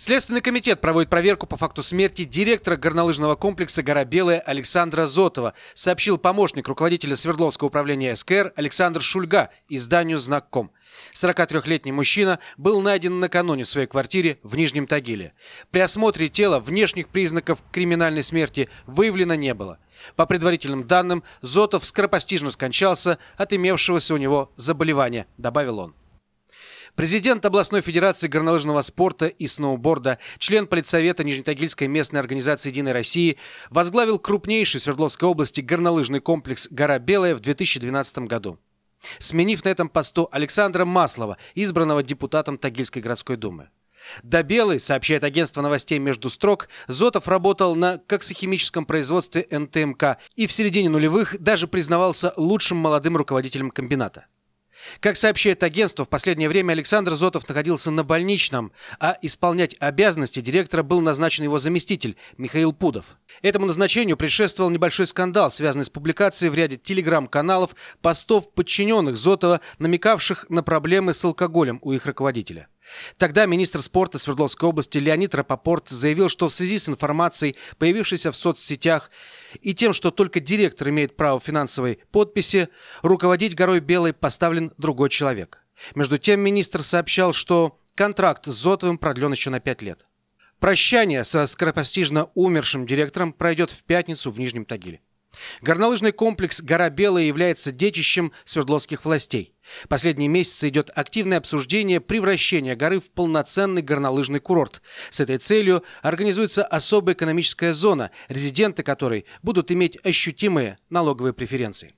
Следственный комитет проводит проверку по факту смерти директора горнолыжного комплекса «Гора Белая» Александра Зотова, сообщил помощник руководителя Свердловского управления СКР Александр Шульга изданию Znak.com. 43-летний мужчина был найден накануне в своей квартире в Нижнем Тагиле. При осмотре тела внешних признаков криминальной смерти выявлено не было. По предварительным данным, Зотов скоропостижно скончался от имевшегося у него заболевания, добавил он. Президент областной федерации горнолыжного спорта и сноуборда, член политсовета Нижнетагильской местной организации «Единой России» возглавил крупнейший в Свердловской области горнолыжный комплекс «Гора Белая» в 2012 году, сменив на этом посту Александра Маслова, избранного депутатом Тагильской городской думы. До Белой, сообщает агентство новостей «Между строк», Зотов работал на коксохимическом производстве НТМК и в середине нулевых даже признавался лучшим молодым руководителем комбината. Как сообщает агентство, в последнее время Александр Зотов находился на больничном, а исполнять обязанности директора был назначен его заместитель Михаил Пудов. Этому назначению предшествовал небольшой скандал, связанный с публикацией в ряде телеграм-каналов постов подчиненных Зотова, намекавших на проблемы с алкоголем у их руководителя. Тогда министр спорта Свердловской области Леонид Рапопорт заявил, что в связи с информацией, появившейся в соцсетях, и тем, что только директор имеет право финансовой подписи, руководить «Горой Белой» поставлен другой человек. Между тем министр сообщал, что контракт с Зотовым продлен еще на 5 лет. Прощание со скоропостижно умершим директором пройдет в пятницу в Нижнем Тагиле. Горнолыжный комплекс «Гора Белая» является детищем свердловских властей. Последние месяцы идет активное обсуждение превращения горы в полноценный горнолыжный курорт. С этой целью организуется особая экономическая зона, резиденты которой будут иметь ощутимые налоговые преференции.